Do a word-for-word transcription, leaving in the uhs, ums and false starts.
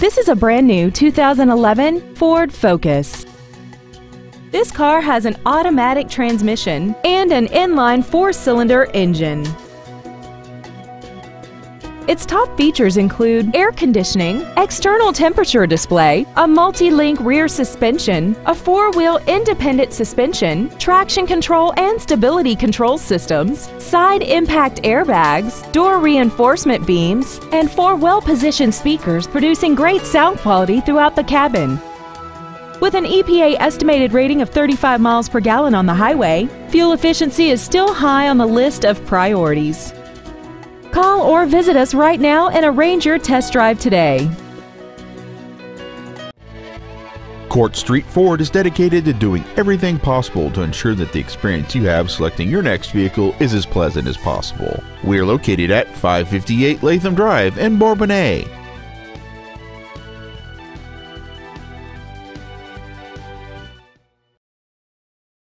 This is a brand new two thousand eleven Ford Focus. This car has an automatic transmission and an inline four-cylinder engine. Its top features include air conditioning, external temperature display, a multi-link rear suspension, a four-wheel independent suspension, traction control and stability control systems, side impact airbags, door reinforcement beams, and four well-positioned speakers producing great sound quality throughout the cabin. With an E P A estimated rating of thirty-five miles per gallon on the highway, fuel efficiency is still high on the list of priorities. Call or visit us right now and arrange your test drive today. Court Street Ford is dedicated to doing everything possible to ensure that the experience you have selecting your next vehicle is as pleasant as possible. We are located at five fifty-eight Latham Drive in Bourbonnais.